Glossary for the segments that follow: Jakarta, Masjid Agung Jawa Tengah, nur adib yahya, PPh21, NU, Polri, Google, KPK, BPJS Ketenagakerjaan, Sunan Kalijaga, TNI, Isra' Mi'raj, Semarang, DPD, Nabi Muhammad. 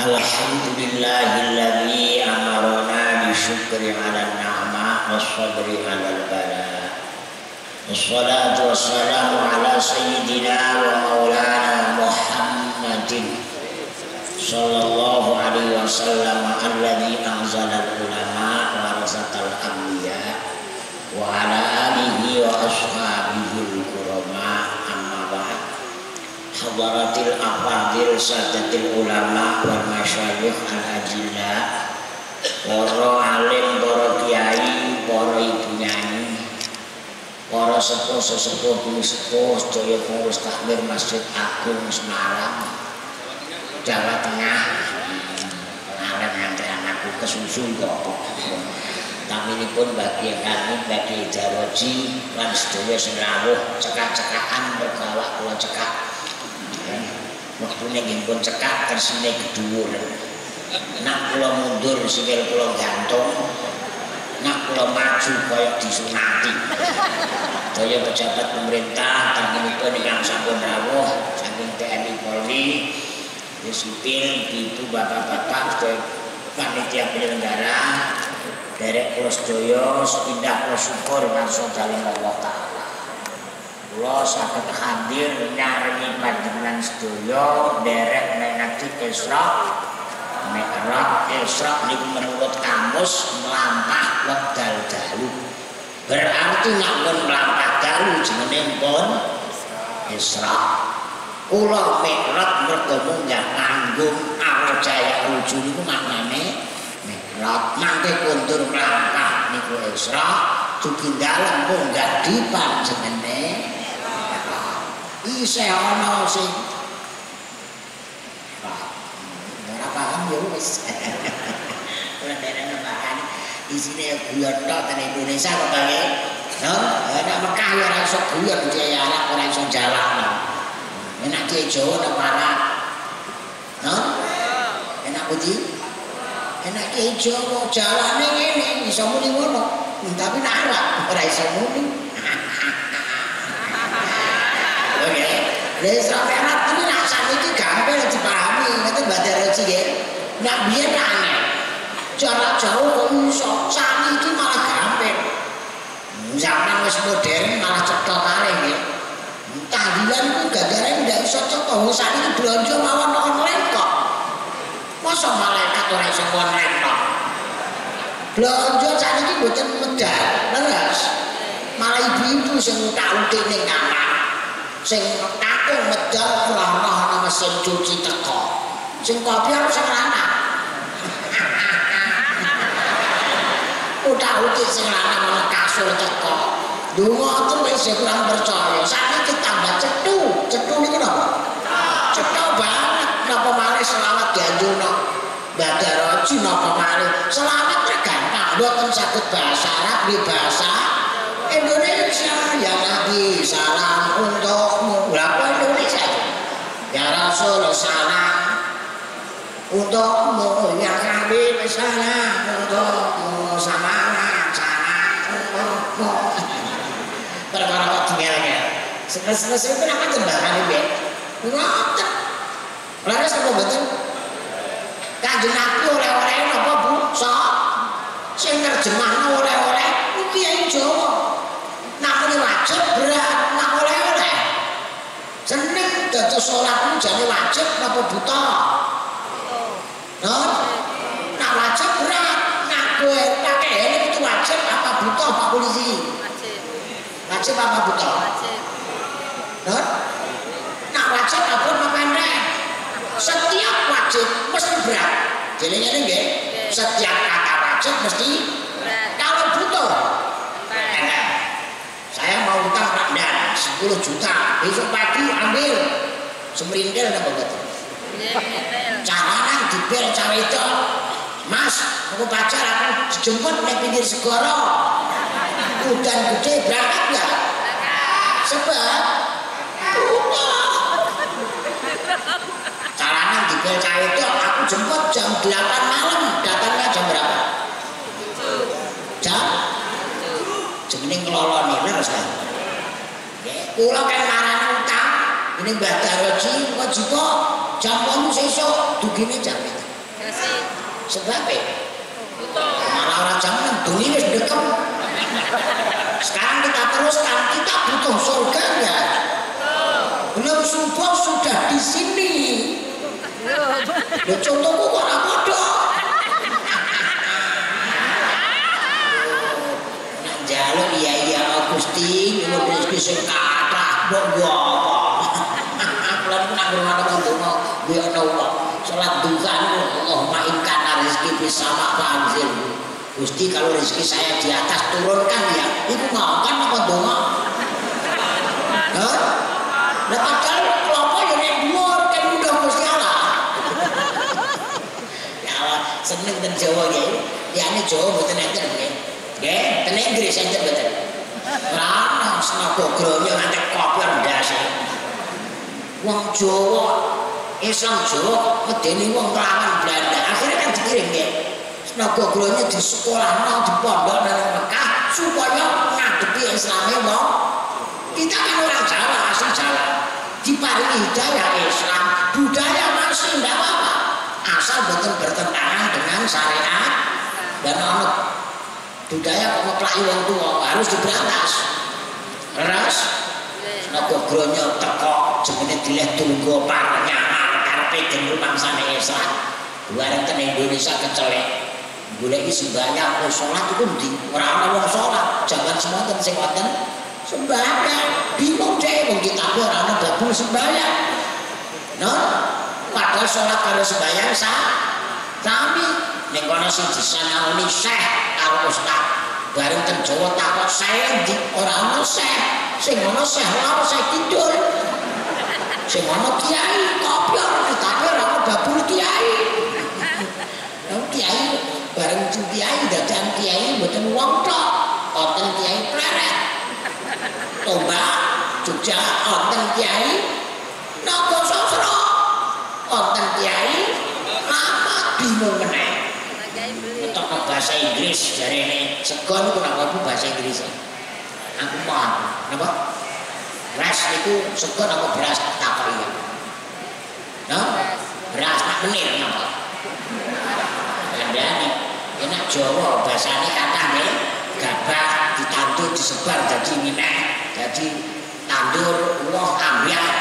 Alhamdulillahilladzi amarana bisyukri ala ni'mah wassabri ala bala. Wassalatu wassalamu ala sayyidina wa maulana Muhammadin sallallahu alaihi wasallam alladzi anzalal ulama wa rasatal anbiya wa ala alihi wa ashabihi al-kurama. Amma ba'd. Hadaratil afadil sadatil ulama wal masyayikh al-ajilla, para alim, para kiai, para ibu nyai, para sepuh-sepuh sepuh daya pengurus takmir Masjid Agung Semarang Jawa Tengah. Pengarang nanti anakku kesusun kok. Kami pun bagi kami bagi jaroji lan sedaya senawuh cekak-cekakan berkawak kula cekak. Waktune nggih pun cekak tersine gedhuwur. Nak kula mundur sikil kula gantung. Nak kula maju kaya disunati. Daya pejabat pemerintah kami pun ingkang sampun rawuh saking TNI Polri, sipil, ibu, bapak-bapak, panitia penyelenggara, derek kula sedaya sepindah kula syukur marsa dalem Allah Ta'ala. Kula saged hadir nyarengi panjenengan sedaya derek menawi Isra' Mi'raj. Isra' niku menurut kamus mlampah wekdal dalu. Berarti nek pun mlampah dalu jenenge pun Isra'. Kula Mi'raj mergo munggah panggung arep jaya ruju niku maknane Mi'raj, mangke kondur mlampah niku Isra', dugi dalem munggah dipanjenengane. Isih ana sing ora paham ya wis. Ora dereng paham. Isine guyon tok ten Indonesia kok kangge. Nek Mekah ya ora iso guyon jaya arep ora iso jalakno. Enak ki Jawa ta parah. Enak puji. Enak ki Jawa jalane ngene iso muni ngono, tapi nek Arab ora iso muni. Oke, les rapat iki nek sakniki gampang dipahami, ngoten badhe roci nggih. Nek biyen ana jarak jauh kok iso, sakniki malah gampang. Zaman wis modern malah cetha kareh nggih. Tahlilan ku gagarane ndak iso cetha, sakniki blonjo mawon online kok. Masa malaikat ora iso online kok. Blonjo sakniki mboten medal, leres. Malah ibu-ibu sing tak uti ning kamar. Sing kakung medal keloroh ana mesin cuci teko. Sing kopi arep sing lanang. Udah uti sing lanang ana kasur teko. Donga terus sing kurang percaya. Sakniki tambah cethu. Cethu niku napa? Cetha banget napa malih selawat dianjurno. Badhe roci napa malih. Selawat gampang mboten saged bahasa Arab di bahasa Indonesia. Ya Nabi salam untukmu. Berapa Indonesia? Ya Rasul salam untukmu. Ya Nabi salam untukmu. Salam untukmu. Perkara tinggalnya. Selesai itu apa tembakan ibu? Ngotot. Lalu apa betul? Kanjeng Nabi oleh-oleh apa bu? Sok. Sing nerjemahno oleh-oleh iki ya Jawa. Nak ini wajib berat, nak oleh-oleh seneng dados salat jane wajib napa buta? Nak wajib berat, nak kowe pakai helm itu wajib apa buta Pak Polisi? Wajib apa buta? Nak wajib apa pendek? Setiap wajib mesti berat. Jenenge nggih, setiap kata wajib mesti berat. Kalau buta saya mau utang Pak Dan 10 juta besok pagi ambil semerindel apa betul? Caranya dibel cawe itu mas, aku pacar aku dijemput di pinggir segoro udan gede berangkat ya sebab caranya dibel cawe itu aku jemput jam 8 malam datangnya jam berapa? Jam? Ini ngelolon ini harus tahu. Pulau kan marah utang, ini mbak Daroji, kok jika jam 8 sesok, dugine jam itu. Sebab marah-marah zaman dunia dekat. Sekarang kita teruskan, kita butuh surganya. Belum subuh sudah di sini. Contohku orang bodoh. Nak jaluk iya Gusti, kalau Gusti sekarat dok apa? Belum nak bermalam untuk mau biar Allah. Salat duka Allahumma inna rizki bersama panzil. Gusti kalau rezeki saya di atas turunkan ya. Itu mau kan apa donga? Hah? Dapat kalau kelopo yang endure kan udah Gusti Allah. Ya Allah seneng dan Jawa ya. Ya ini Jawa mboten enten nggih. Nggih, tenek Inggris enten mboten. Ora ono snagogrone ngantek kopian ndase. Wong Jawa Islam Jawa medeni wong lawan Belanda. Akhirnya kan dikirim ya. Snagogrone di sekolah nang di pondok nang Mekah supaya ngadepi Islame wong. Kita kan orang Jawa asli Jawa. Diparingi hidayah Islam, budaya masih ndak apa-apa. Asal mboten bertentangan dengan syariat dan anut budaya meplaki wong tua harus diberantas. Ras snagogrone tekok jenenge dileh tunggu parnya. Peden rumah sana Islam buaran ke Indonesia kecelek boleh sebanyak sholat itu di orang-orang sholat jangan semua tersebatan sembahyang bingung deh mungkin tapi orang-orang gabung sembahyang no padahal sholat kalau sembahyang sami mengkonasi di sana oleh syekh kalau ustaz bareng ke Jawa takut saya di orang-orang syekh lalu saya tidur semono kiai kopior tapi orang babul kiai kiai bareng kiai dadan kiai mboten wong tok wonten kiai pleret Toba Jogja wonten kiai napa sosro wonten kiai lama bingung meneh tok bahasa Inggris jarene segon iku napa bahasa Inggris aku paham napa beras itu seger apa beras tak kaya no? Beras tak menir apa? Kandani enak Jawa bahasanya katanya gabah ditandur disebar jadi minah jadi tandur uang amriah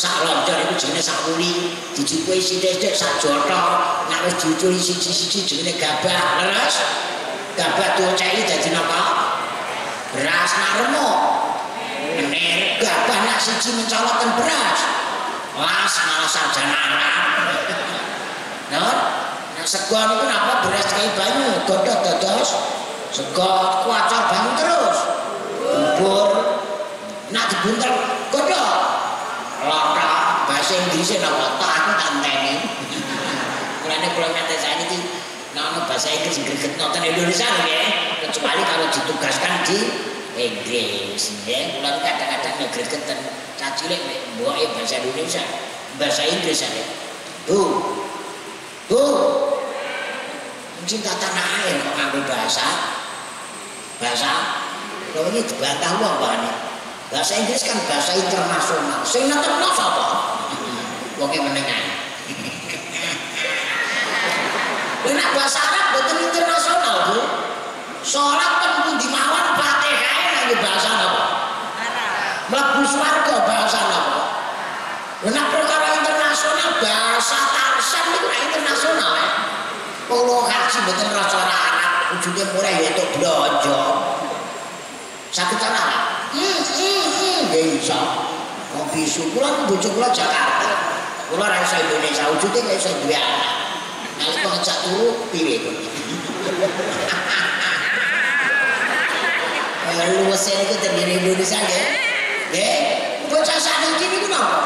sak lonjor itu jenis sak uli dicukui sidik-sidik sak jotong harus diucuri sisi-sisi jenis gabah leres gabah diucai jadi apa? Beras nak remuk menir, gabah nak siji mencolotkan beras las malah sarjana nah, segon itu kenapa beras kayak banyu dodot-dodos segon, kuacor banyu terus bubur nak dibuntel, godot lorah, bahasa Inggrisnya lorah, aku tanteni karena kalau nanti saat ini nama bahasa Inggris greget nonton Indonesia ya kecuali kalau ditugaskan di Inggris, ya, kalau kadang-kadang negeri keten, cacilek, buai bahasa Indonesia, bahasa Inggris ada. Bu, cinta tanah air kok ngambil bahasa, kalau ini dibantah uang bahannya. Bahasa Inggris kan bahasa internasional, sing netepno sapa? Wong e menengah. Nek bahasa Arab boten internasional, Bu. Salat ten pundi mawon Fatihah bahasa apa? Mlebu swarga bahasa apa? Nek perkara internasional bahasa tarsan itu internasional. Kulo ngaji mboten rasa Arab, ujune murah ya tok blonjo. Sakit ana. Desa. Kopi syukuran bojo kula Jakarta. Kula ra iso Indonesia ujude nek iso duwe anak. Nek ngejak turu piye kok? Luasan itu terdiri Indonesia ya, bocah saat ini itu apa?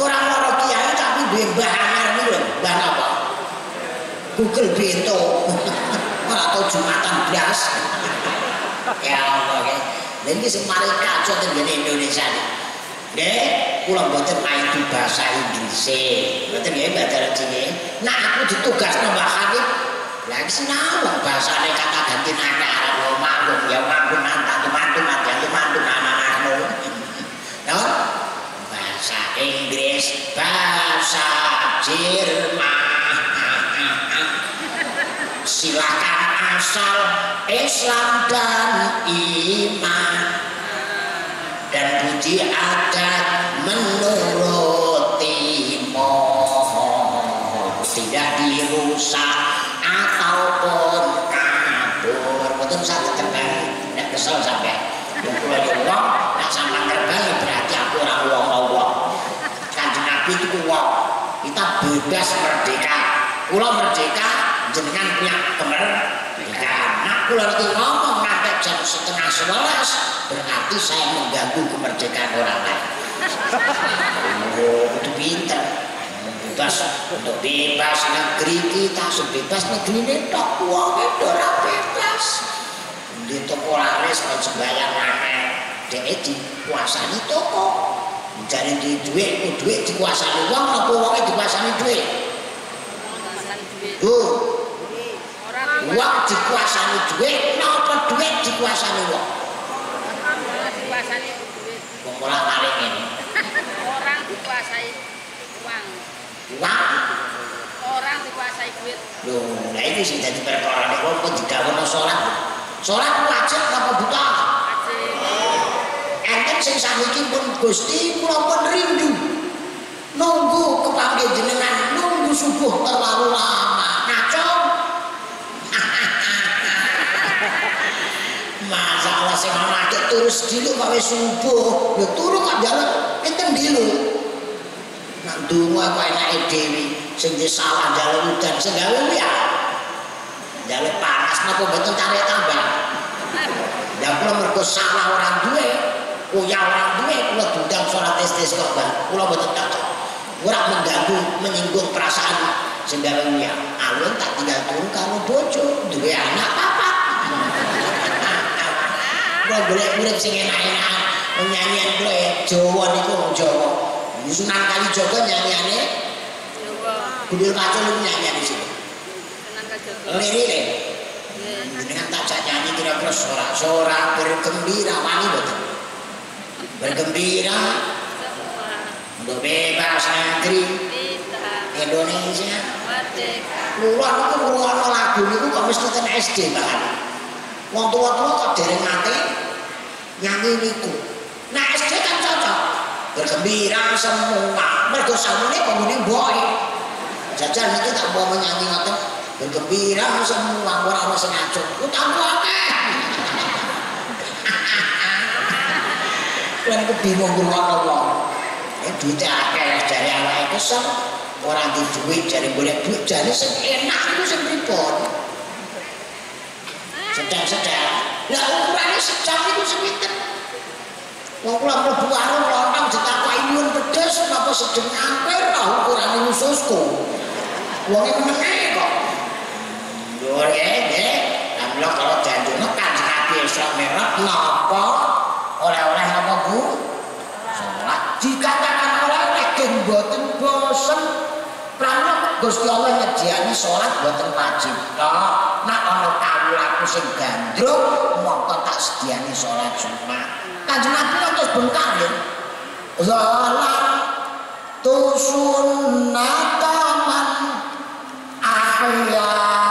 Orang orang kiai tapi bahan ini loh, bahan apa? Google Bento atau Jumatan Blas, ya Allah ya. Dan ini semari kacau terdiri Indonesia deh, pulang buatan main di bahasa Inggris, buatan ya bahasa Cina. Nah aku ditugas nambah Habib. Lagi senang bahasa ini kata ganti nada Arab manggung ya manggung nanta mantu anak-anak no bahasa Inggris bahasa Jerman silakan asal Islam dan iman dan puji adat menuruti mohon tidak dirusak ataupun kabur. Betul satu terbang dan kesel sampai bukulah diulang dan sama terbang berarti aku orang uang Kanjeng Nabi itu uang kita bebas merdeka. Pulau merdeka jenengan punya kemerdekaan. Nah pulau itu ngomong sampai jam 10:30 berarti saya mengganggu kemerdekaan orang lain. Itu pinter, bebas untuk bebas negeri kita sebebas negeri ini tak uangnya dorang bebas. Di toko laris dan sembahyang aneh, dia dikuasani toko. Jadi di duit dikuasani uang, apa uangnya dikuasani duit? Uang dikuasani duit, apa duit dikuasani uang? Pemula tarik ini. Orang dikuasai uang. Uang? Orang dikuasai duit. Loh, nah itu sih jadi perkara ini, kok digawana sholat? Sholat wajib apa buta? Saya saniki pun Gusti kula pun rindu nunggu kepanggih jenengan nunggu subuh terlalu lama ngacong masa Allah sing ana iki terus dilu wae subuh ya turu kok jalan enten dilu nang donga kok enake dhewe sing salah jalan udan sing gawe ya jalan panas napa mboten tarik tambah ya kula mergo salah orang duwe. Kuya orang duwe kula dundang salat istis kok Bang. Kula mboten tak. Ora mengganggu menyinggung perasaan sendalane ya. Alun tak tinggal turu karo bojo, duwe anak papat. Kula golek urip sing enak-enak. Nyanyian kula Jawa niku wong Jawa. Sunan Kalijaga nyanyiane Jawa. Gundul Kaca niku nyanyiane sini. Sunan Kalijaga. Lirine. Dengan tak nyanyi kira-kira sorak-sorak bergembira wani mboten. Bergembira untuk bebas negeri Indonesia luar itu keluar lagu itu kok mesti ten SD bahkan wong tua-tua kok dereng mati nyanyi niku nah SD kan cocok bergembira semua mergo samune pemune boy jajan iki tak mau nyanyi ngoten bergembira semua ora ono sing ajeng utang akeh. Kan aku bingung ngurang Allah duitnya akeh dari anak itu sem orang di duit dari boleh duit jadi enak itu sepripun sedang-sedang lah ukurannya sedang itu sepinter kalau aku warung orang ditapai nyun pedas kenapa sedang hampir lah ukurannya khususku uangnya menengahnya kok ya alhamdulillah kalau jantungnya kan Nabi Isra' Mi'raj kenapa oleh-oleh apa bu? Sholat dikatakan oleh-oleh boten bosen karena Gusti Allah nyediani sholat boten wajib nah kalau kamu laku sing gandrung mongko tak sediani sholat sunat Kanjeng Nabi terus bengkak ya sholat tusunataman ahya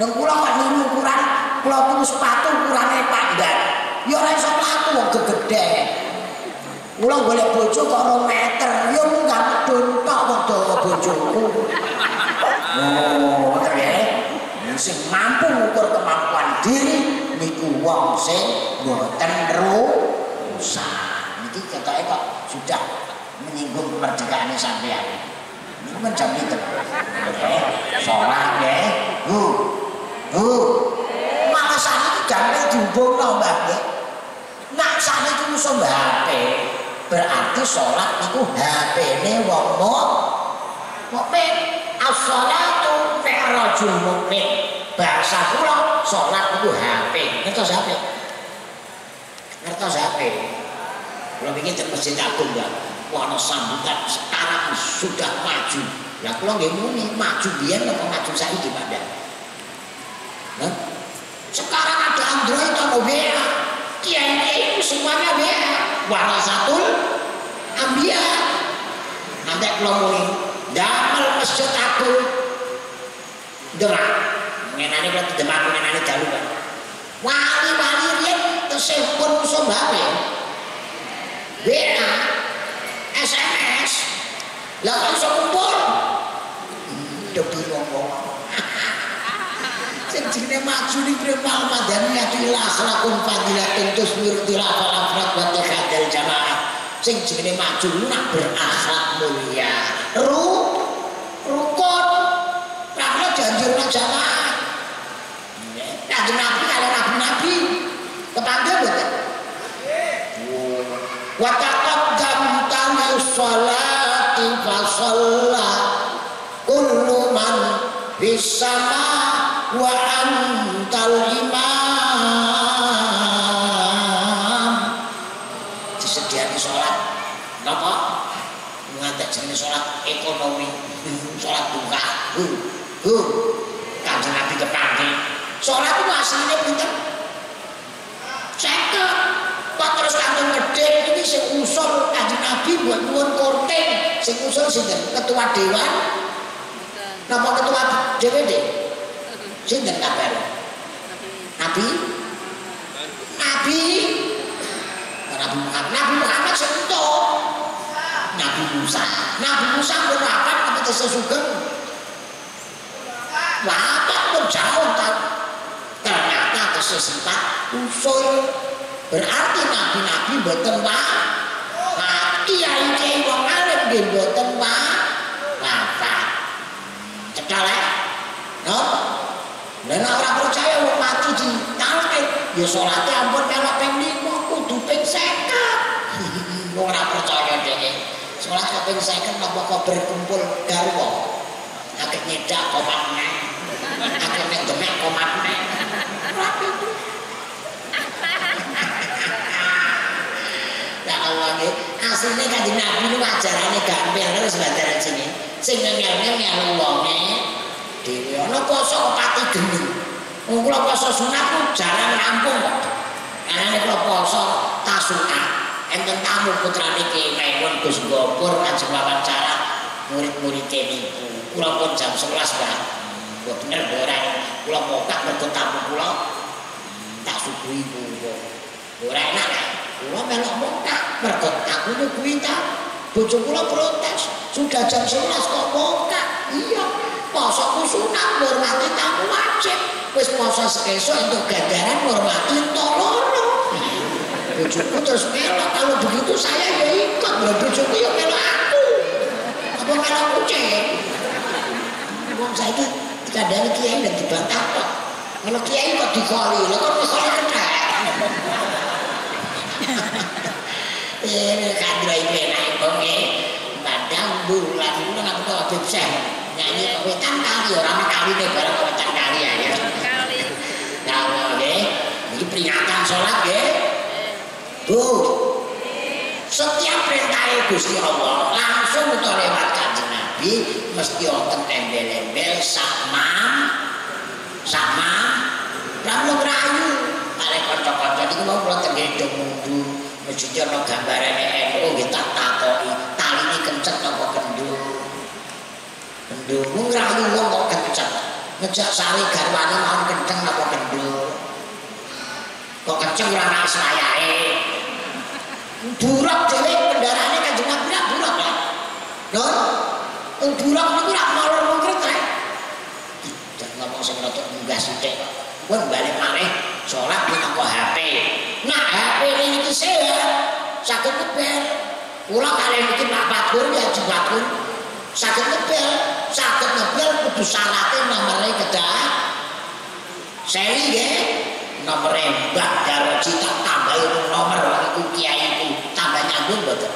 dan kula kok niru ukuran kula tuku sepatu ukurane pandan ya ora iso mlaku wong gegedhe kula golek bojo kok 2 meter ya munggah medun tok wong dawa bojoku oh ya sing mampu ngukur kemampuan diri niku wong sing mboten rusak niki ketoke kok sudah menyinggung kemerdekaane sampeyan niku men jam pinten salat nggih malah sana itu gampang dihubung loh mbak ya nah sana itu musuh HP berarti sholat itu HP ini wong mukmin as-sholatu mi'rajul mukmin bahasa pulang sholat itu HP itu HP Ngertos ape? Kula wingi teng Masjid Agung ya, ana sambutan sekarang sudah maju. Lah kula nggih muni maju biyen apa maju saiki, Pak Dan? Hah? Sekarang ada Android atau WA, Kiai semuanya WA, warasatul ambiya. Nanti kula muni damel Masjid Agung derak. Mengenai kula demak mengenai daluan. Wali-wali riyen tersebut iso bae. WA, SMS, langsung iso kumpul. Dhewe wong-wong. Sing jenenge maju ning premal madani atilah salakun fadilah tentus wirtilah afrat wa tahadal jamaah. Sing jenenge maju nak berakhlak mulia. Rukun karena janjurna jamaah. Kanjeng Nabi kalian nabi-nabi kepanggil betul. Waqat jamtana sholati fasalla kullu man bisama wa antal imam. Disediakan sholat apa? Mengajak jenis sholat ekonomi, sholat buka. Kanjeng Nabi kepanggil sholat itu aslinya bukan ceket kok terus kantong gede ini seusul Kanjeng Nabi buat nuwun korting seusul sinten ketua dewan napa ketua DPD sinten kabar Nabi Muhammad sento Nabi Musa pun rapat tapi sesugeng rapat pun jauh ternyata kesesempat usul. Berarti nabi-nabi boten wafat, kiai-kiai wong alim nggih boten wafat. Cekal ya? Nop? Nek ora percaya wong mati ditalke, ya salate ampun melok ping 5 kudu ping 50. Wong ora percaya dhewe. Salat ping 50 napa kok berkumpul garwa. Akeh nyedak kok maneh. Akeh nek demek kok maneh. Awalnya aslinya Kanjeng Nabi itu ajarannya gampil terus belajar sini. Sing ngemel-ngemel wonge dhewe ana poso pati geni. Wong kula poso sunat ku jarang rampung kok. Karena kula poso tasuna. Enten tamu putrane kemawon Gus Gopur ajeng wawancara murid-murid niku. Kula pun jam 11 Pak. Kok bener ora kula mokak mergo tamu kula tak suguhi kula. Ora enak ta? Kula melok mokak mergo aku yo kuwi ta. Bojo kula protes, sudah jam 11 kok mokak. Iya, posoku sunat hormati tamu wajib. Wis poso sekeso entuk ganjaran hormati toloro. Bojoku terus melok kalau begitu saya ya ikut. Bojoku yo melok aku. Apa melok kucing? Wong saiki kadang kiai ndak dibantah kok. Melok kiai kok dikoli. Lha kok iso kena. Kadro ini naik bonge padang bulan itu aku tahu Habib Syekh nyanyi wetan kali orang kali ini barang wetan kali ya kali ini peringatan sholat ya bu setiap perintah Gusti Allah langsung itu lewat Kanjeng Nabi mesti oten embel-embel sama ramu rayu paling kocok-kocok itu mau pulang tergendong mundur jujur no gambarannya NU kita takoi tali ini kencet apa kendul ngerayu wong kok kencet ngejak sari garwani mau kenceng apa kendul kok kenceng rana selayai buruk jadi kendaraannya kan jenang buruk ya non buruk itu gak mau ngeritrek jangan ngomong semerotok juga sidik pun balik mareh sholat di toko HP nah HP ini saya sakit ngebel pulang kalian bikin apa pun ya jubakun sakit ngebel kudu salatnya nomornya kedah seri ya nomornya mbak garo cita tambahin nomor itu kiai itu tambah nyambung betul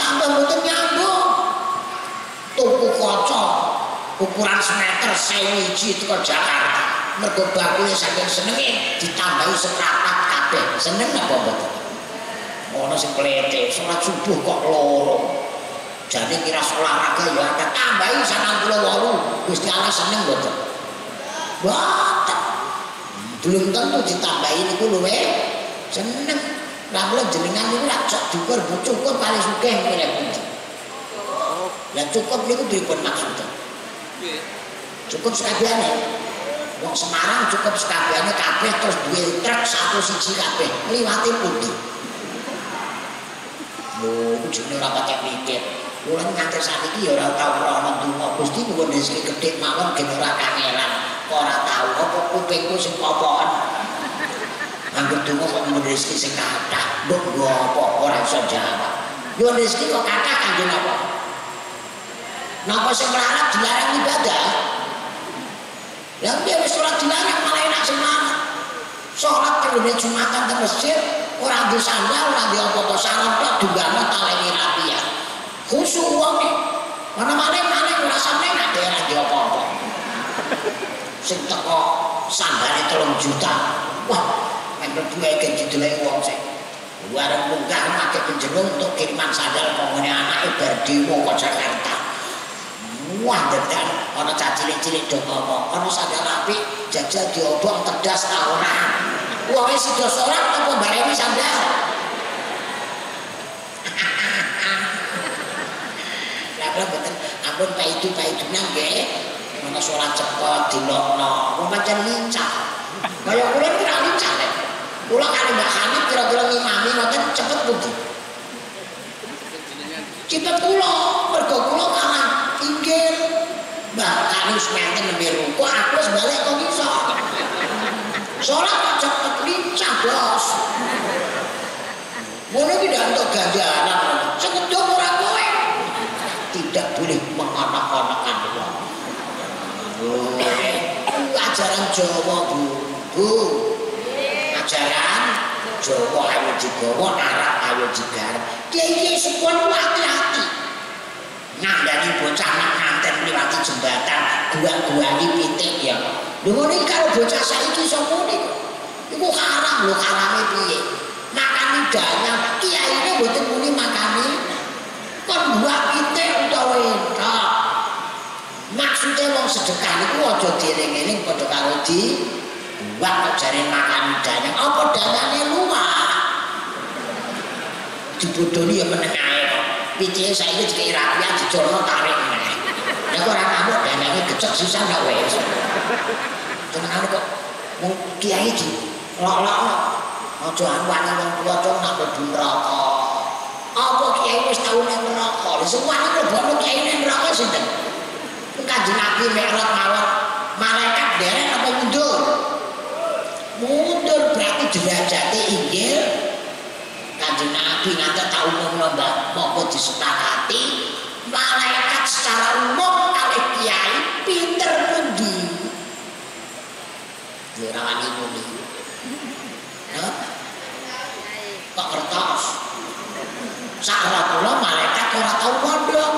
tambah betul nyambung tuku kocok ukuran semeter sewiji itu ke Jakarta mergo bakunya saking senengin ditambahi seprapat kabeh seneng apa mboten? Ono sing klete salat subuh kok loro. Jadi kira olahraga ya akeh tambahi 68. Gusti Allah seneng mboten? Mboten. Belum tentu ditambahi niku luwe seneng. Lah kula jenengan niku lak cok dikur cukur paling sugih kene pundi. Lah cukup niku dipun maksud. Cukup sakjane. Wong Semarang cukup sekabehane kabeh terus duwe truk satu siji kabeh liwati pundi. Lho jenenge ora patek mikir. Kulo nganti sakniki ya ora tau ana donga Gusti nuwun rezeki gethik mawon ben ora kangelan. Kok ora tau apa kupingku sing popokan. Anggep donga kok nuwun rezeki sing kathah. Mbok nggo apa ora iso jawab. Yo rezeki kok kathah kangge napa? Napa sing melarat dilarang ibadah? Yang dia sholat dilarang malah enak semangat. Sholat kemudian Jumatan ke masjid, orang di sandal, orang di opo-opo salam tok dungane taleni rapiah. Khusyuk wong iki. Maneh-maneh rasane nek daerah di opo-opo. Sing teko sandale 3 juta. Wah, nek duwe iki dideleki wong sing. Warung munggah make penjelung untuk kiriman sandal pengene anake bar dewa kok Jakarta. Wah dedan ana cilik-cilik do ngomong ana sandal apik jajal diobong pedas ta ora wong wis sida salat apa bareni sandal lha boten ampun paidu-paiduna nggih ana salat cepet dilokno wong pancen lincah kaya kula iki ra lincah lek kula kali Mbak Hanif kira-kira ngimami ngoten cepet pundi cepet kula mergo kula kalah inggil bahkan harus mati lebih rukuh aku harus balik kok bisa sholat kok cepet lincah bos ini tidak untuk ganjaran sekedung orang kowe tidak boleh menganak-anakan ajaran Jawa bu ajaran Jawa ayo digawa Arab ayo digawa dia sepuluh hati-hati ngandani bocah nganten liwati jembatan gua-guani pitik ya lho ini kalau bocah saiki sopo niku iku haram lho harame piye makane danyang kiyaine mboten muni makane kon buah pitik utawa entok maksude wong sedekah niku aja dieling-eling padha karo di buah jare makane danyang apa danyane luwak dibodoni ya meneng ae piye saiki iki rapian dijono tarik meneh. Nek ora ngamuk danane gecek susah gak wes. Tenengane kok wong kiai iki lolok-lolok aja anwane wong tuwa cong nak mlebu neraka. Apa kiai wis tau nang neraka? Lha semane klebone kiai nang neraka sinten? Kanjeng Nabi Mi'raj mawon malaikat dereng apa mundur? Mundur berarti derajate inggil Kanjeng Nabi ngantek tak umumno monggo disepakati malaikat secara umum kalih kiai pinter pundi. Yo ora wani muni. Napa? Kok kertos. Sakra kula malaikat ora tau mondok.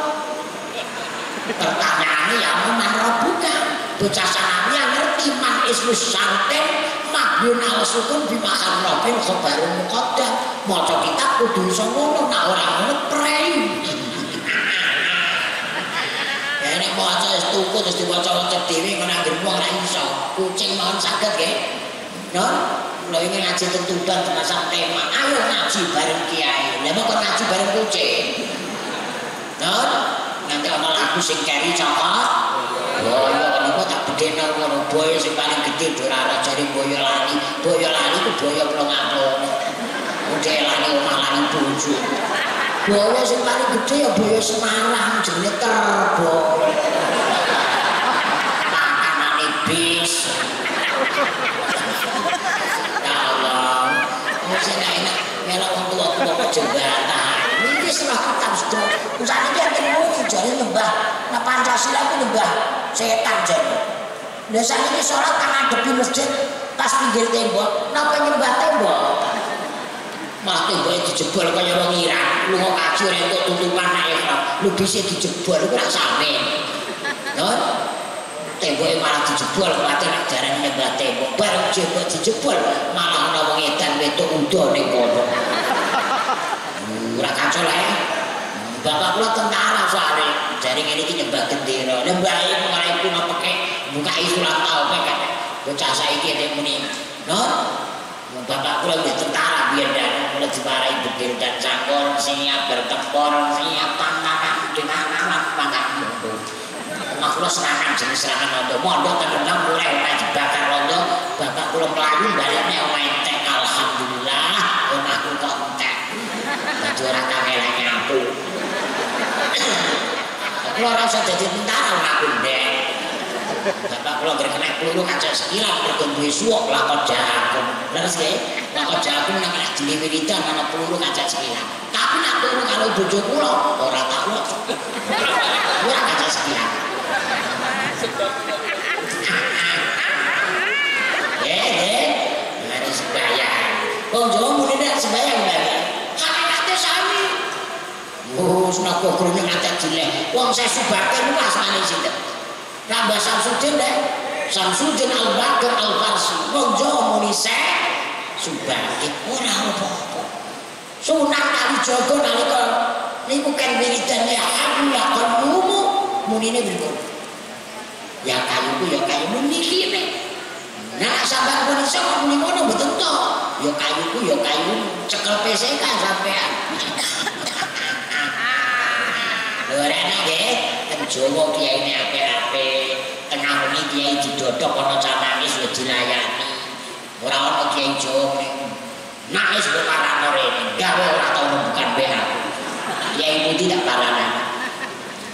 Pertanyaane ya menar buka. Bocah sampeyan ngerti man ismus santen maghun al-sukun bimakan robin khabarun muqaddam maca kitab kudu iso ngono nek ora ngono prei ya nek maca wis tuku terus diwaca-waca dhewe kena gerung ora iso kucing mohon saged nggih Nur lha iki ngaji tuntutan termasuk tema ayo ngaji bareng kiai lha kok ngaji bareng kucing Nur nanti ana lagu sing keri cocok boyo niku tak bedhena karo boyo sing paling gedhe ora jare boyo lali ku boyo plong-plong. Udhe lali omah lali bojo. Boyo sing paling gedhe ya boyo Semarang jenenge terbo. Makanane bis. Dalam mesti enak melok wong tuwa kok jembatan. Niki salah kitab sedo. Usane iki ketemu jare lembah nah Pancasila itu lembah setan jadi nah saat ini sholat kan ngadepi masjid pas pinggir tembok kenapa nyembah tembok malah temboknya dijebol kaya orang Iran lu mau kaji orang itu tutupan naik lu bisa dijebol itu gak sampe nah temboknya malah dijebol, khawatir ajaran nyebelah tembok, bareng jebol dijebol, malah nawang edan wetuk udah nih kodok. Murah kacau lah ya. Bapak kula tentara soalnya, jaringan ini nyembah gendera, nyembahnya mulai pulang pakai buka isulah taufik kan, bocah saiki dia muni, non. Bapak kula udah tentara biar dan mulai dibarai berdiri dan cangkol, siap bertempur, siap tantangan dengan anak pangkat mundur. Mak kula serangan jenis serangan londo, mondo terendam mulai lagi bakar londo. Bapak kula melayu baliknya main tek, alhamdulillah, omahku kok entek. Baju orang kakelah nyapu. Kula rasa jadi tentara orang gundeng. Bapak kula berkenek peluru kaca sekilang berkendui suok lakot jahaku. Bener sih, lakot jahaku menang kena jeli wiridan mana peluru kaca sekilang. Tapi nak peluru kalau bojo kula, orang tak luk. Kurang kaca sekilang. Mari sebayang. Wong Jawa muni nek sebayang bayang. Hakikate sami. Oh, senapa grone ngajak jelek. Wong saya subaken wasane sinten. Nambah Samsudin nek Samsudin Al-Bakar Al-Farsi. Wong Jawa muni se subaken ora apa-apa. Sunan Kalijaga nalika niku kan wiridane aku lakon mumu munine berikut. Ya kayuku ya kayumu niki nek. Nah sampean pun iso kok muni ngono mboten to. Ya kayuku ya kayumu cekel PSK sampean. Lho rene nggih, ten Jawa kiyaine apik-apik. Tengah wengi kiai didodhok ana canangis wis dilayani. Ora ana kiai Jawa ning nangis kok parane rene. Gawe ora tau bukan wae aku. Kiai Putih tak parane.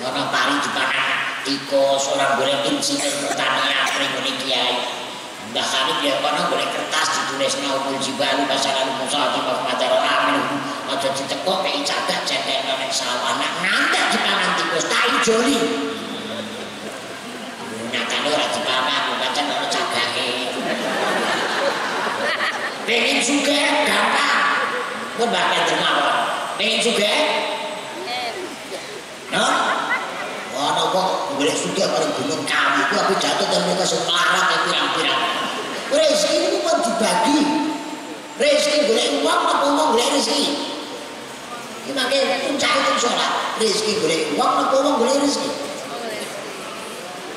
Ana pari dipanah. Tikus, orang boleh insinyur pertanian, peringuni kiai Mbah Khalid ya kono boleh kertas ditulis naumul jibalu bahasa lalu musahatim wa madarul amin ojo ditekuk kei cagat jendek nonek sawah nak nandak dipanang tikus tai joli nyatanya orang dipanang bukan orang cagake pengen juga gampang pun bahkan dermawan pengen juga no? Ono kok boleh sudah pada gunung kami itu aku jatuh dan mereka sekarat yang pirang-pirang rezeki itu kan dibagi rezeki boleh uang apa uang boleh rezeki ini makanya puncak itu sholat rezeki boleh uang apa uang boleh rezeki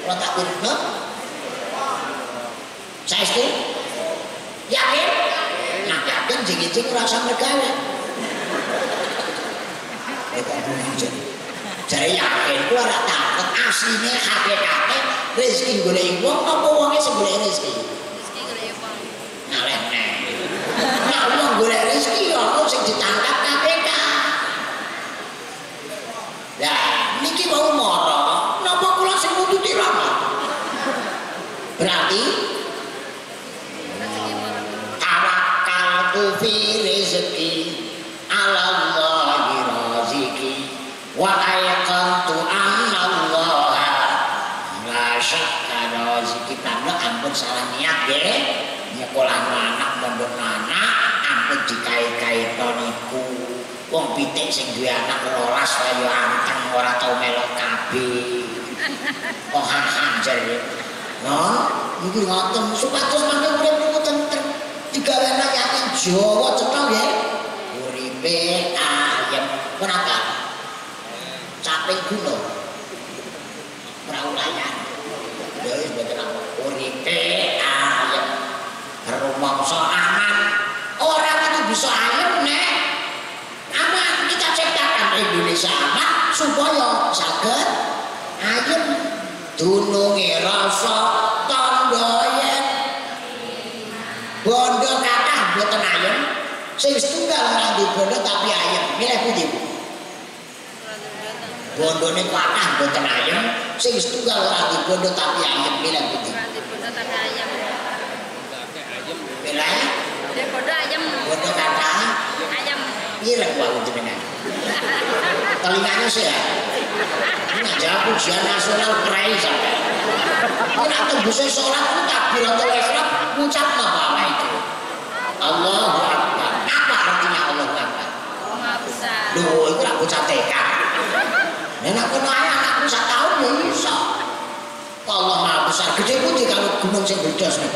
kalau tak benar saya setuju yakin nah yakin jeng-jeng rasa mergawet mereka bunuh jadi jadi yakin, gua rata takut aslinya hakikatnya rezeki golek wong apa wonge sing golek rezeki. Rezeki golek wong. Naleh. Nek wong golek rezeki ya kok sing ditangkap KPK. Lah, niki wau moro, napa kula sing nututi rama? Berarti tawakkalku fi rezeki alallahi raziki wa ayaqantu anallaha la syakka raziki tanda ampun salah niat nggih nyekolah anak mondok anak ampun dikait-kaitno niku wong pitik sing duwe anak 12 kaya anteng ora tau melok kabeh kok anjir no iki ngoten supados mangke uripku tentrem digawe anak yakin Jawa cetha nggih uripe ayem menapa capek gula peraulayan dari sebagian uripe ayam rumah so aman orang itu bisa ayam nek aman kita ciptakan Indonesia aman supaya sakit ayam dunungi rasa tondoyen bondo kakak buatan ayam sing setunggal orang di bondo tapi ayam milih putih bondone patah boten ayam sing setunggal ora di bondo tapi ayam milih putih. Bondo tak ayam. Milih ayam. Bondo ayam. Bondo kata ayam. Ireng wae jenengan. Telingane sih ya. Ini jawab ujian nasional kerai sampean. Nek tembuse salat takbiratul ihram ngucap apa itu? Allahu Akbar. Apa artinya Allahu Akbar? Lho, iku lak bocah TK. Nek aku ana anakku 1 tahun ya iso. Allah Maha Besar gede pun kalau gemung saya berdas nih.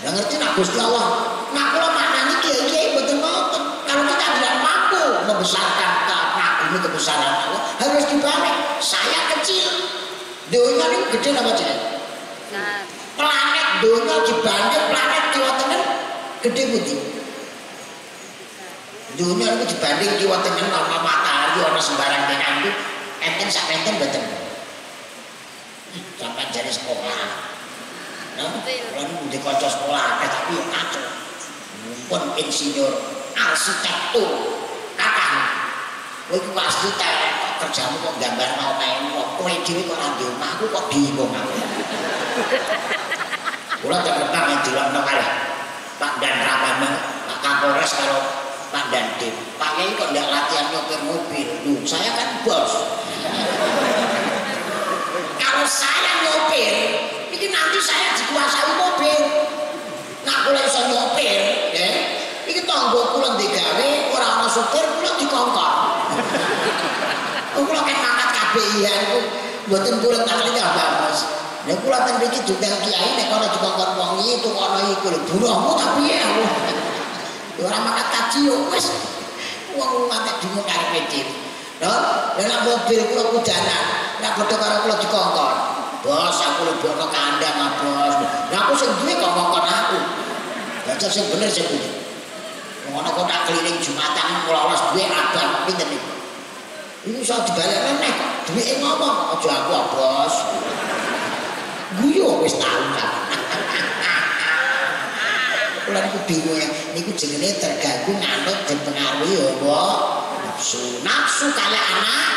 Nggak ngerti nak Gusti Allah. Nak kula maknanya kiai-kiai betul ngoten. Kalau kita tidak mampu membesarkan kagumi kebesaran Allah, harus dibalik. Saya kecil, dunia ini gede apa jadi? Planet dunia dibanding planet Jawa Tengah gede putih. Dunia ini dibanding Jawa Tengah sama matahari orang sembarang dengan itu, enten sak enten betul. Sampai jadi sekolah. Kalau di kocok sekolah, tapi kacau. Mumpun insinyur, arsitektur, kakak. Aku pasti tak kerjamu kok gambar mau main, kok kue diri kok radio, aku kok bingung aku. Pulang terbentar yang jelang nongkali. Pak Dan Ramani, Pak Kapolres kalau Pak Dandim. Pak Yai kok tidak latihan nyopir mobil, duh saya kan bos. Kalau saya nyopir, ini nanti saya dikuasai mobil. Nah kula iso nyopir, ya. Iki tanggo kula digawe ora ana supir, kula dikongkon. Kula kan mangkat KBI-an ku mboten kula taklian Mbak Mas. Nek kula ten mriki dudang kiai nek ana dikongkon wong iki tok ana iki lho buruhmu ta piye aku. Ya ora mangkat kaji yo wis. Wong mate dungo karepe dhewe. Lha nek mobil kula kudanan, nek bodho karo kula dikongkon. Bos, aku lebih ke kandang lah bos. Nah aku sendiri ngomong-ngomong aku. Baca sih bener sih bener. Ngomong-ngomong aku tak keliling Jumatan ngelawas duit abang, pinter nih. Ini soal dibalik nenek, duit ngomong. Aduh aku lah bos. Guyo, wis tau kan. Kulan aku bingung ya, ini aku jenisnya terganggu nganut dan pengaruhi ya bos. Nafsu, nafsu kali anak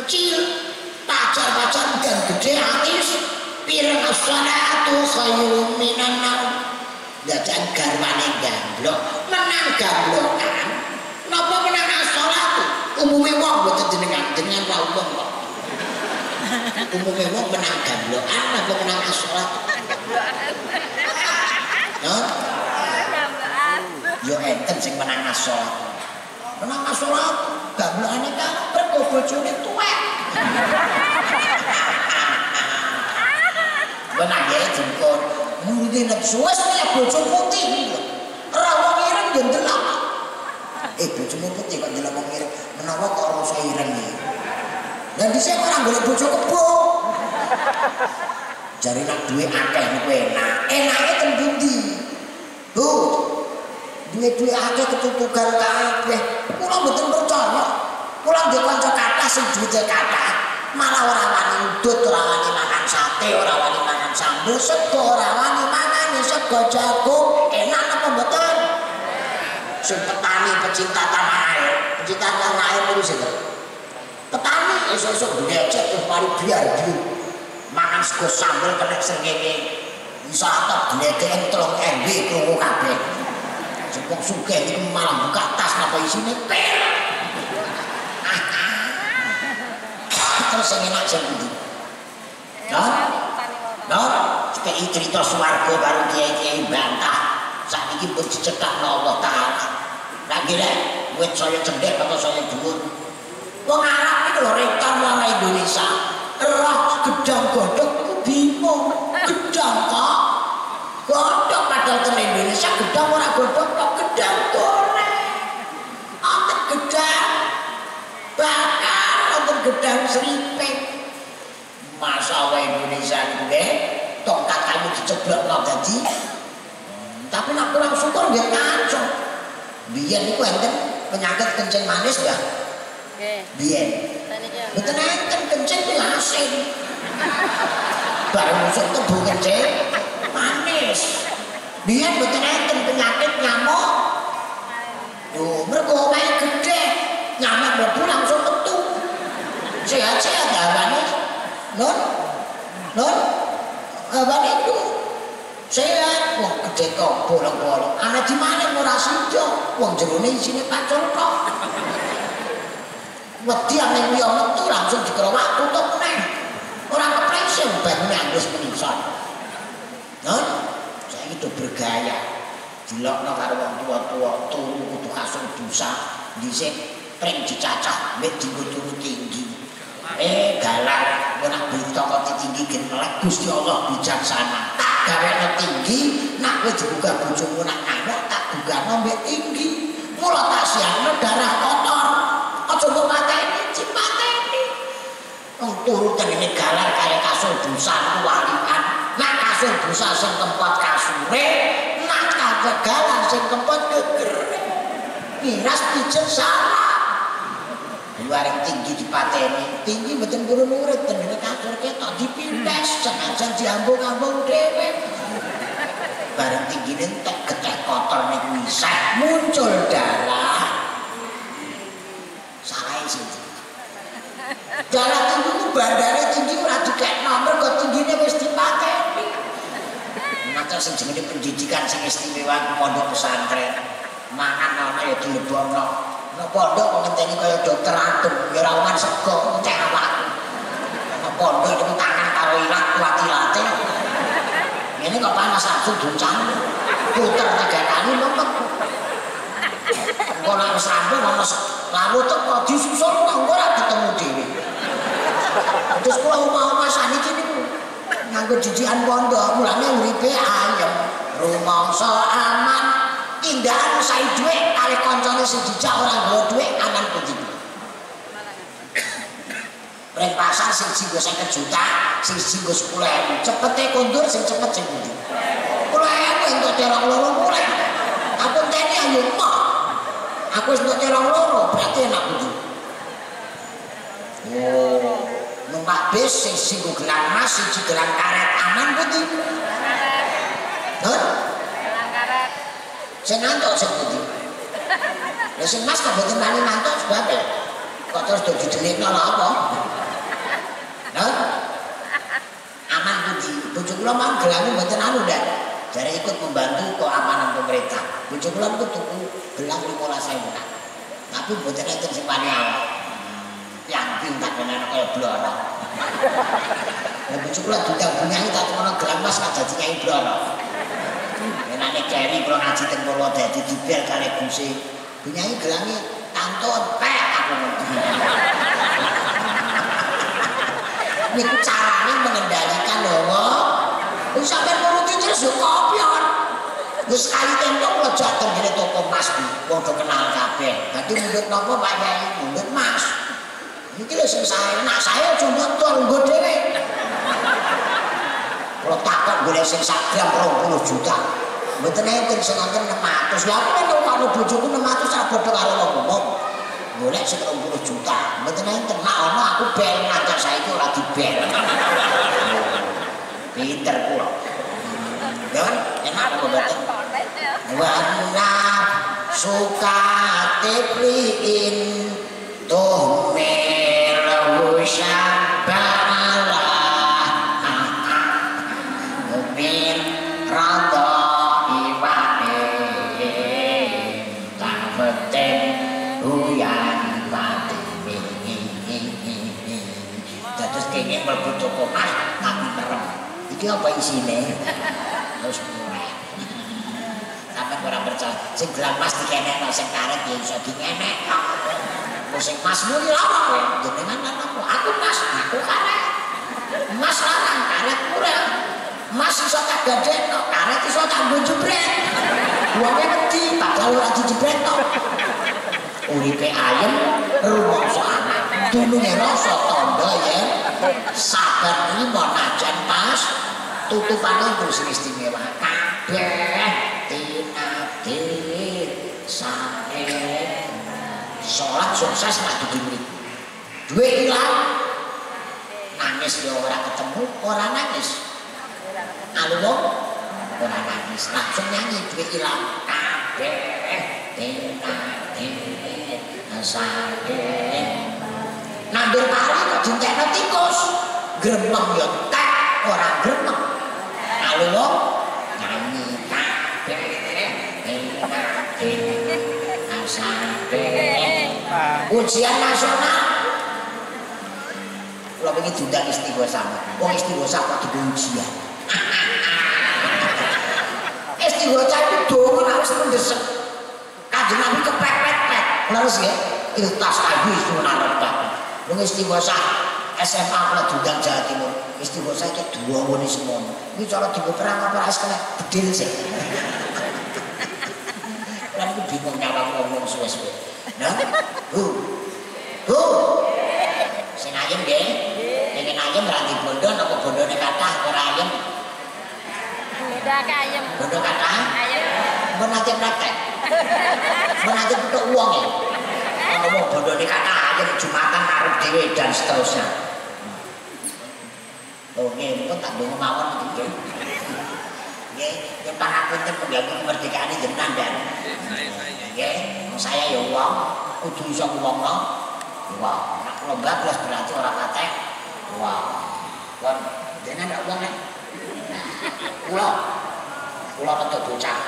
kecil. Pacar-pacar dan gede artis pirang as-salatu khairum minan naum. Dadak garwane gamblok, menang gamblokan. Napa menang as-salatu? Umume wong mboten jenengan ra umum kok. Umume wong menang gamblokan napa menang as-salatu? Nah. Yo enten sing menang as-salatu. Menang as-salatu gamblokane kabar kok bojone tuwek. Benar ya jengkol muridin nafsu wesnya bocor putih rawang ireng dan delap bocor putih kok delap wang ireng menawa kok orang saya ireng ya dan disini orang boleh bocor kebuk jari nak duit akeh niku enak enaknya tembundi tuh duit-duit akeh ketutukan kabeh kula mboten percaya kula di kanca kathah sing duwite kathah malah orang wani udut, orang wani makan sate, orang wani makan sambal, sego, orang wani makan sego jagung, enak apa betul? Si petani pecinta tanah air, pecinta tanah air itu sih petani esok-esok budecek, mari biar biar makan sego sambal kena sengenge, bisa atap gelegein telung MB kerungu kabeh, sepok suge ini malah buka tas apa isinya per. Terus yang enak saya budi dan seperti cerita suarga baru kiai-kiai bantah saat ini bercecekak Allah Ta'ala lagi-lagi buat saya cendek atau saya duit pengarap ini loh rekam orang Indonesia roh gedang godok bingung gedang kok godok padahal teman Indonesia gedang orang godok kok gedang goreng otak gedang bakar gedang seripik masa orang Indonesia ini tongkat kamu diceblok mau jadi tapi nak kurang syukur dia kacau biar itu enten penyakit kencing manis gak? Biar betul enten kencing itu asin baru musuh tebu kencing manis biar betul enten penyakit nyamuk tuh mereka omai gede nyamuk berbu langsung petu sehat-sehat abangnya non abang itu sehat wah gede kok bolong-bolong anak dimana murah sinjok wah jerone isinya pacol kok wedi aneh wiyong itu langsung dikerowak tutup neng orang kepresen bangunnya harus menisan non saya itu bergaya dilokno karo wong tua-tua turu kudu kasung dosa disek pring dicacah mek digo turu tinggi galak orang buta kok ditinggi genelak Gusti Allah bijaksana tak garene tinggi nak kowe dibuka bojomu nak awak tak bugano mbek tinggi mula tak siane darah kotor aja kok pateni cipateni wong turu tenene galak kaya kasur dosa walian nak kasur dosa sing tempat kasure nak kagalan sing tempat geger miras bijaksana luaran tinggi dipateni tinggi mboten purun urip tenene kasur ketok dipintes senajan diambung-ambung dhewe bareng tinggi entek geteh kotor niku isih muncul darah salah sing darah tinggi ku bandare tinggi ora dikekno mergo tinggine wis dipateni maca sing jenenge pendidikan sing istimewa pondok pesantren mangan ana ya dilebokno ana pondok kok ngenteni kaya dokter adem ya ora uman sego cek awakku ana pondok niku tangan karo ilat kuat ilate ngene kok panas aku doncang puter tiga kali lempet kok nek sampe ana lalu teko disusul nang ora ketemu dhewe terus kula omah-omah saniki niku nganggo jijikan pondok mulane uripe ayem rumangsa aman tindakan saya duit, kali koncone sejijak orang bawa duit, aman putih breng pasar, siji gue 50 juta siji gue 10 ribu cepetnya kondur, sing cepet sing putih 10 ribu untuk terong loro mulai aku tadi ayo mah aku untuk terong loro, berarti enak putih oh numpak bis, siji gue gelang mas siji gelang karet, aman putih hah? Saya nantok seperti ya sing mas kok mboten wani nantok sebabnya kok terus do didelikno lho apa lho aman budi bojo kula mau gelang mboten anu ndak jare ikut membantu keamanan pemerintah bojo kula niku tuku gelang 15.000 tapi mboten enten sing wani yang pindah benar kaya blora ya bojo kula ditanggungi tak ono gelang mas aja dinyai blora menane keri kula ngaji teng Purwo dadi dibel kali Gusti. Bunyai gelangi tantun pek aku. Niku carane mengendalikan hawa. Wis sampeyan nuruti terus yo kopyor. Wis kali tembok kula jateng dene toko Mas wong do kenal kabeh. Dadi mundut napa Pak Kyai? Mundut Mas. Niki lho sing saenak saya cuma nggo dhewe. Kalau takut boleh sing sakram 20 juta mboten enten sing nganten 600 lha kok nek karo bojoku 600 sak bodho karo ngomong golek sing 20 juta mboten enten nek ana aku bel ngajak saiki ora dibel pinter kula kan enak kok mboten warna suka tepliin toh merah syabab iki apa isine? Terus mulai. Sampe ora percaya sing gelang mas dikenekno sing karet ya iso dikenekno. Kok sing mas muni lha apa jenengan napa? Aku mas, aku karet. Mas larang karet kurang. Mas iso tak gadhekno, karet iso tak nggo jebret. Wonge wedi padahal ora dijebret to. Uripe ayem, rumangsa anak. Dununge rasa tandha ya. Sabar ini mau najan pas tutupannya untuk sing istimewa kabeh tinadir saking sholat sukses lagi diberi duit hilang nangis ya orang ketemu orang nangis alung orang nangis langsung nyanyi duit hilang kabeh tinadir saking nandur pari kok dincekno tikus gremeng yo tek ora gremeng kalau lo nyanyi kabeh ujian nasional kula pengen diundang istighosah wong istighosah kok diujian istighosah itu dong harus mendesek kanjeng Nabi kepepet-pet leres ya iltas ayu sunan rata lu istighosah SMA kula diundang Jawa Timur. Wis digo saiki duwone semono. Iki cara digo perang apa asline bedil sih. Lah iki bingung ngawang ngomong suwe-suwe. Nah, Bu. Sing ayem nggih. Nek ayem berarti bondo apa bondone kathah ora ayem. Beda kayem. Bondo kathah ayem. Mun ajeng praktek. Mun ajeng kutuk wong ya. Ngomong bondone kathah ayem Jumatan arep dhewe dan seterusnya. Oh nggih, kok tak ndonga mawon iki. Nggih, yen pangapunten pengganti kemerdekaane jenengan dan nggih, saya ya wong kudu iso ngomongno. Wah, nek lomba kelas berarti ora katek. Wah. Kon dene nek wong nek kula metu bocah.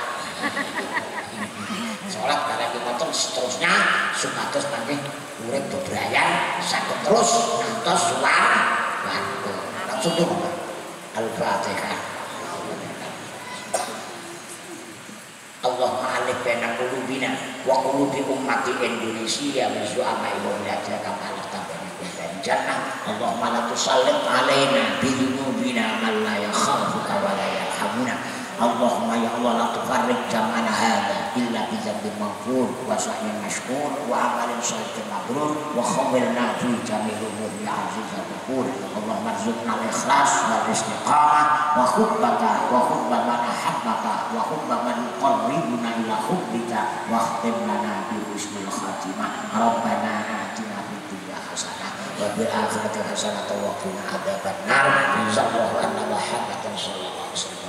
Salat karo kemotong seterusnya supados nggih urip bebrayan saged terus ngantos suwar waktu. Langsung tuh Al-Fatihah. Allahumma alif baina qulubina wa qulubi ummati Indonesia wa su'ama ibadatika kama ta'ala dan jannah. Allahumma la tusallit 'alaina bi dhunubina man la yakhafuka wa la yarhamuna. Allahumma ya Allah la tufarriq jam'ana hadha illa bi dzikrin maghfur wa sa'in mashkur wa 'amalin shalihin mabrur wa khamirna fi jami'il umur ya aziz wa ghafur. Allahumma rzuqna al-ikhlas wal istiqamah wa hubbaka wa hubba man ahabbaka wa hubba man yuqarribuna ila hubbika wa khtim lana bi husnil khatimah. Rabbana atina fid dunya hasanah wa fil akhirati hasanah wa qina adzabannar. Insyaallah Allah haqqan sallallahu alaihi wasallam.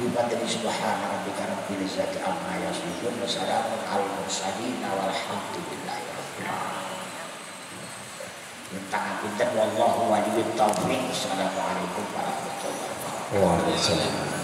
Bifadli subhana rabbika rabbil izzati amma yasifun wa salamun alal mursalin walhamdulillahi rabbil alamin. Tangan pinter wallahu waliyut taufiq. Assalamualaikum warahmatullahi wabarakatuh. Waalaikumsalam.